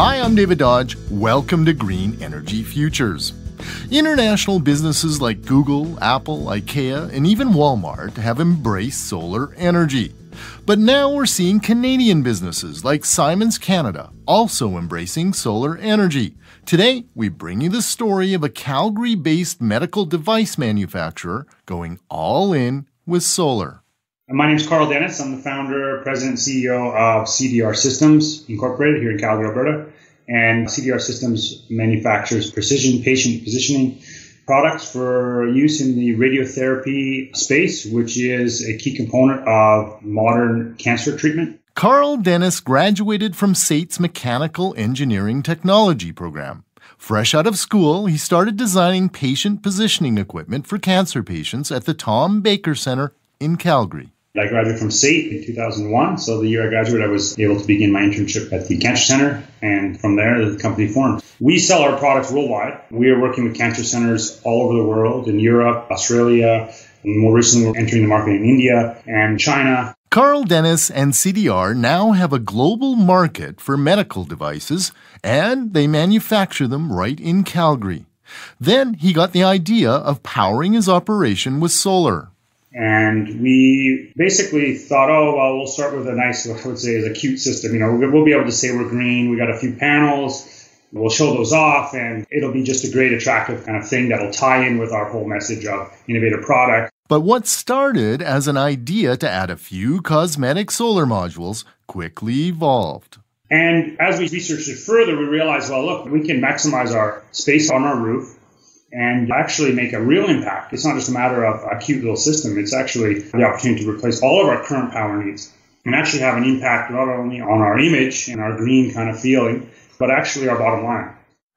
Hi, I'm David Dodge. Welcome to Green Energy Futures. International businesses like Google, Apple, IKEA, and even Walmart have embraced solar energy. But now we're seeing Canadian businesses like Simons Canada also embracing solar energy. Today, we bring you the story of a Calgary-based medical device manufacturer going all in with solar. My name is Carl Denis. I'm the founder, president, and CEO of CDR Systems Incorporated here in Calgary, Alberta. And CDR Systems manufactures precision patient positioning products for use in the radiotherapy space, which is a key component of modern cancer treatment. Carl Denis graduated from SAIT's Mechanical Engineering Technology program. Fresh out of school, he started designing patient positioning equipment for cancer patients at the Tom Baker Center in Calgary. I graduated from SAIT in 2001, so the year I graduated, I was able to begin my internship at the Cancer Center, and from there, the company formed. We sell our products worldwide. We are working with cancer centers all over the world, in Europe, Australia, and more recently, we're entering the market in India and China. Carl Denis and CDR now have a global market for medical devices, and they manufacture them right in Calgary. Then he got the idea of powering his operation with solar. And we basically thought, oh, well, we'll start with a nice, what I would say is a cute system. You know, we'll be able to say we're green. We got a few panels. We'll show those off, and it'll be just a great, attractive kind of thing that will tie in with our whole message of innovative product. But what started as an idea to add a few cosmetic solar modules quickly evolved. And as we researched it further, we realized, well, look, we can maximize our space on our roof and actually make a real impact. It's not just a matter of a cute little system. It's actually the opportunity to replace all of our current power needs and actually have an impact not only on our image and our green kind of feeling, but actually our bottom line.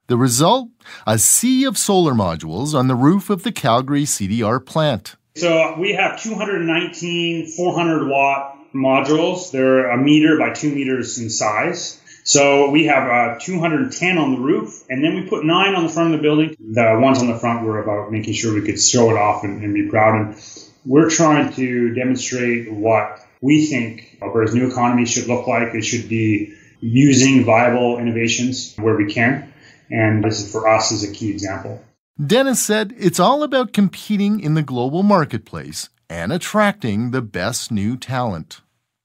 The result? A sea of solar modules on the roof of the Calgary CDR plant. So we have 219 400-watt modules. They're 1 meter by 2 meters in size. So we have 210 on the roof, and then we put 9 on the front of the building. The ones on the front were about making sure we could show it off and be proud. And we're trying to demonstrate what we think Alberta's new economy should look like. It should be using viable innovations where we can. And this is, for us, is a key example. Denis said it's all about competing in the global marketplace and attracting the best new talent.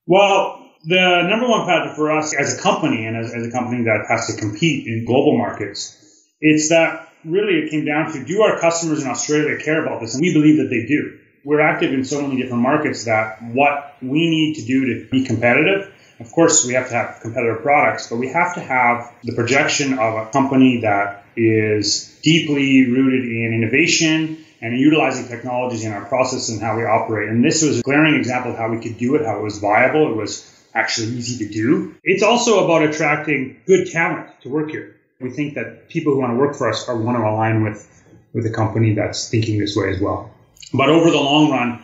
Well, the number one factor for us as a company and as a company that has to compete in global markets, it's that really it came down to, do our customers in Australia care about this? And we believe that they do. We're active in so many different markets that what we need to do to be competitive, of course, we have to have competitive products, but we have to have the projection of a company that is deeply rooted in innovation and utilizing technologies in our process and how we operate. And this was a glaring example of how we could do it, how it was viable, it was actually easy to do. It's also about attracting good talent to work here. We think that people who want to work for us are want to align with a company that's thinking this way as well. But over the long run,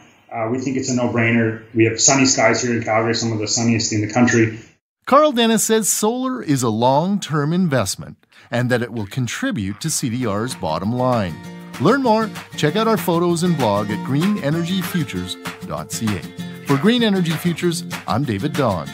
we think it's a no-brainer. We have sunny skies here in Calgary, some of the sunniest in the country. Carl Denis says solar is a long-term investment and that it will contribute to CDR's bottom line. Learn more, check out our photos and blog at greenenergyfutures.ca. For Green Energy Futures, I'm David Dodge.